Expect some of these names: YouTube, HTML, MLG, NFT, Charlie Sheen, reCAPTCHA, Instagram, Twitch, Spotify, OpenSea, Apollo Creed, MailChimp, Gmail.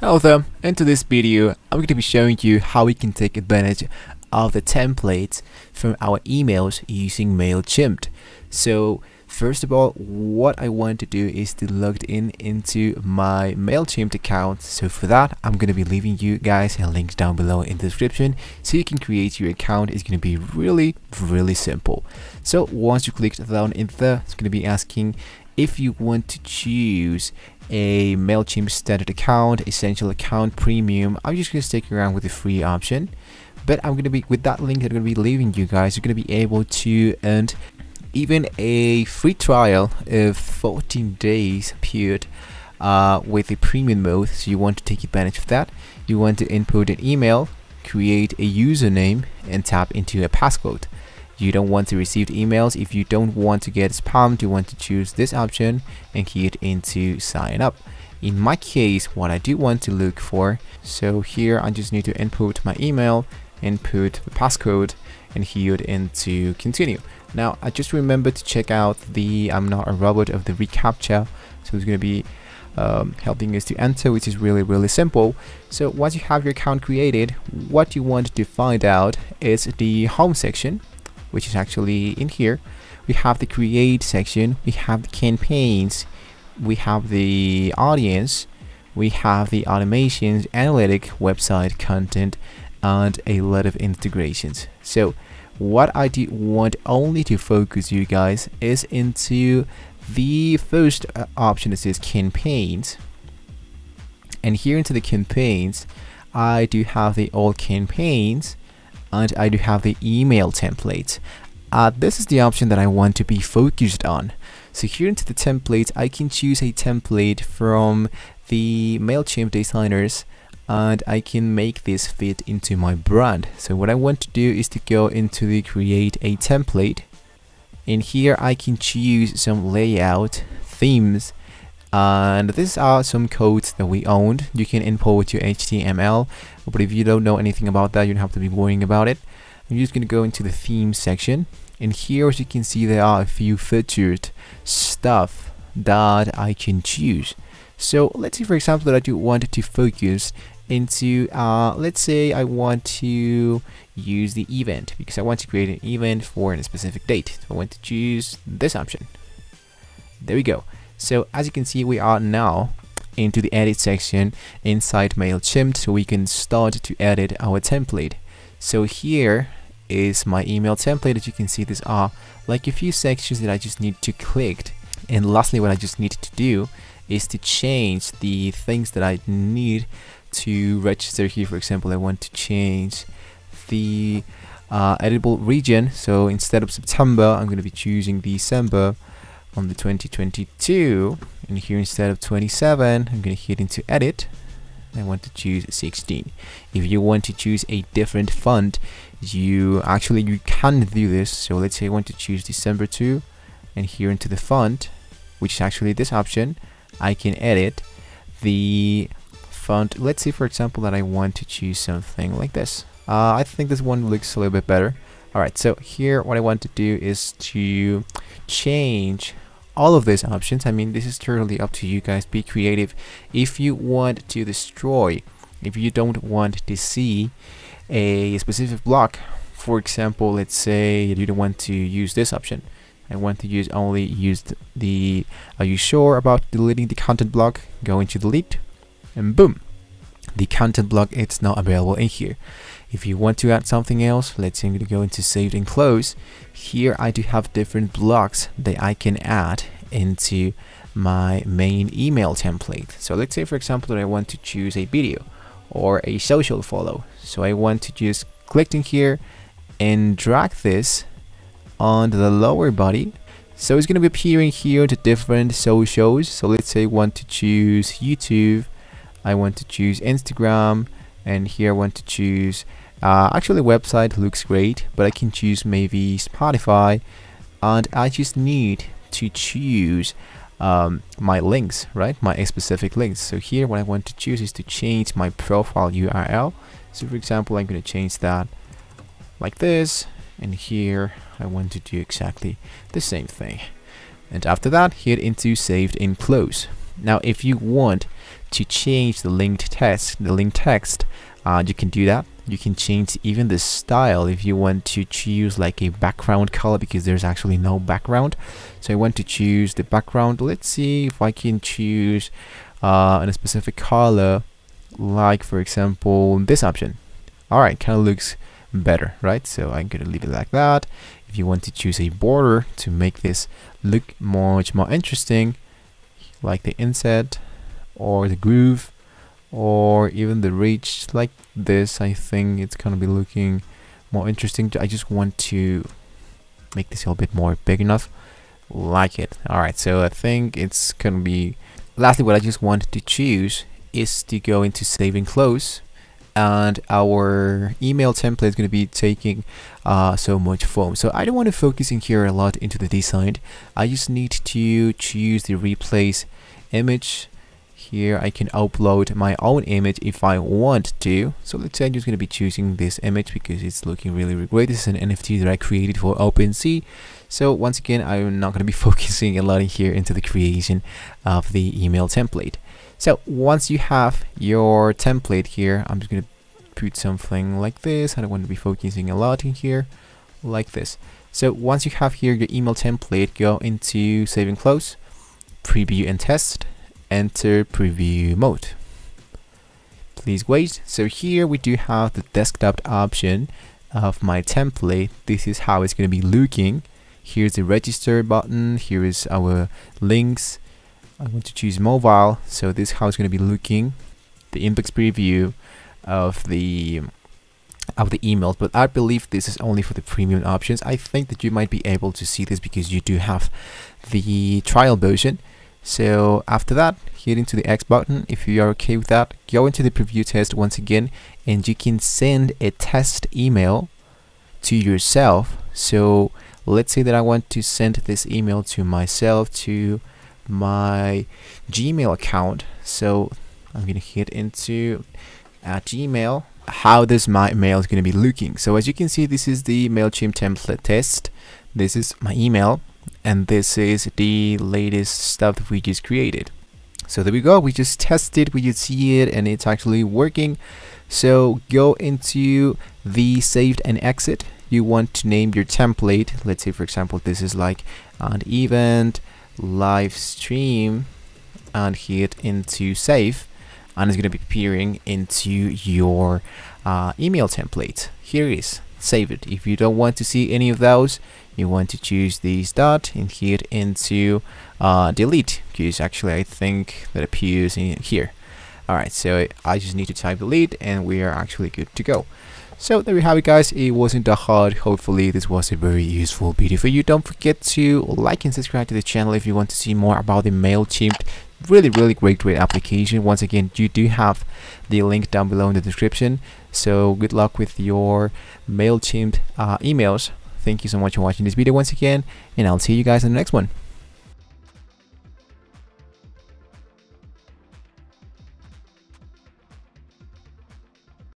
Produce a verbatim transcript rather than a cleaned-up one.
Hello there, in today's video I'm going to be showing you how we can take advantage of the templates from our emails using MailChimp. So first of all, what I want to do is to log in into my MailChimp account. So for that, I'm going to be leaving you guys a link down below in the description so you can create your account. It's going to be really, really simple. So once you click down in there, it's going to be asking if you want to choose a MailChimp standard account, essential account, premium. I'm just going to stick around with the free option, but I'm going to be with that link that I'm going to be leaving you guys. You're going to be able to earn even a free trial of fourteen days period uh, with the premium mode. So you want to take advantage of that. You want to input an email, create a username, and tap into a passcode. You don't want to receive emails. If you don't want to get spammed, you want to choose this option and key it into sign up. In my case, what I do want to look for, so here I just need to input my email, input the passcode, and key it into continue. Now I just remember to check out the I'm not a robot of the reCAPTCHA, so it's going to be Um, helping us to enter, which is really really simple. So once you have your account created, what you want to find out is the home section, which is actually in here. We have the create section, we have the campaigns, we have the audience, we have the automations, analytic, website content, and a lot of integrations. So what I do want only to focus you guys is into the first uh, option that says campaigns, and here into the campaigns I do have the old campaigns and I do have the email templates. Uh, this is the option that I want to be focused on. So here into the templates I can choose a template from the MailChimp designers and I can make this fit into my brand. So what I want to do is to go into the create a template. In here I can choose some layout, themes, and these are some codes that we owned. You can import your H T M L, but if you don't know anything about that, you don't have to be worrying about it. I'm just going to go into the theme section, and here as you can see there are a few featured stuff that I can choose. So let's say for example that I do want to focus into uh, let's say I want to use the event because I want to create an event for a specific date. So I want to choose this option. There we go. So as you can see, we are now into the edit section inside MailChimp, so we can start to edit our template. So here is my email template. As you can see, these are like a few sections that I just need to click. And lastly, what I just need to do is to change the things that I need to register here. For example, I want to change the uh, editable region. So instead of September, I'm going to be choosing December on the twenty twenty-two, and here instead of twenty-seven, I'm going to hit into edit. I want to choose sixteen. If you want to choose a different font, you actually you can do this. So let's say I want to choose December two, and here into the font, which is actually this option, I can edit the font. Let's say for example that I want to choose something like this. Uh, I think this one looks a little bit better. Alright, so here what I want to do is to change all of these options. I mean, this is totally up to you guys. Be creative. If you want to destroy, if you don't want to see a specific block, for example, let's say you don't want to use this option. I want to use only use the are you sure about deleting the content block? Go into delete, and boom, the content block it's not available in here. If you want to add something else, let's say I'm going to go into save and close. Here I do have different blocks that I can add into my main email template. So let's say for example that I want to choose a video or a social follow. So I want to just click in here and drag this on the lower body. So it's going to be appearing here to different socials. So let's say I want to choose YouTube, I want to choose Instagram, and here I want to choose uh, actually website looks great, but I can choose maybe Spotify, and I just need to choose um, my links, right, my specific links. So here what I want to choose is to change my profile U R L. So for example I'm going to change that like this, and here I want to do exactly the same thing, and after that hit into saved and close. Now if you want to change the linked text, the linked text, uh, you can do that. You can change even the style if you want to choose like a background color, because there's actually no background. So I want to choose the background. Let's see if I can choose uh, in a specific color, like for example this option. All right, kind of looks better, right? So I'm gonna leave it like that. If you want to choose a border to make this look much more interesting, like the inset or the groove or even the reach like this, I think it's gonna be looking more interesting. I just want to make this a little bit more big enough, like it. All right, so I think it's gonna be, lastly what I just wanted to choose is to go into save and close, and our email template is going to be taking uh, so much foam. So I don't want to focus in here a lot into the design. I just need to choose the replace image. Here I can upload my own image if I want to. So let's say I'm just going to be choosing this image because it's looking really, really great. This is an N F T that I created for OpenSea. So once again, I'm not going to be focusing a lot in here into the creation of the email template. So once you have your template here, I'm just going to put something like this. I don't want to be focusing a lot in here, like this. So once you have here your email template, go into save and close, preview and test. Enter preview mode. Please wait. So here we do have the desktop option of my template. This is how it's going to be looking. Here's the register button. Here is our links. I want to choose mobile. So this is how it's going to be looking. The inbox preview of the of the emails, but I believe this is only for the premium options. I think that you might be able to see this because you do have the trial version. So after that, head into the X button. If you are okay with that, go into the preview test once again, and you can send a test email to yourself. So let's say that I want to send this email to myself, to my Gmail account. So I'm gonna head into uh, Gmail. How this my mail is gonna be looking. So as you can see, this is the MailChimp template test. This is my email. And this is the latest stuff that we just created. So there we go. We just tested, we just see it, and it's actually working. So go into the saved and exit. You want to name your template. Let's say, for example, this is like an event live stream, and hit into save, and it's going to be appearing into your uh, email template. Here it is. Save it. If you don't want to see any of those, you want to choose these dot and hit into uh, delete, because actually I think that appears in here. Alright, so I just need to type delete and we are actually good to go. So there we have it, guys. It wasn't that hard. Hopefully this was a very useful video for you. Don't forget to like and subscribe to the channel if you want to see more about the MailChimp. Really, really great, great application. Once again, you do have the link down below in the description. So good luck with your MailChimp uh, emails. Thank you so much for watching this video once again, and I'll see you guys in the next one.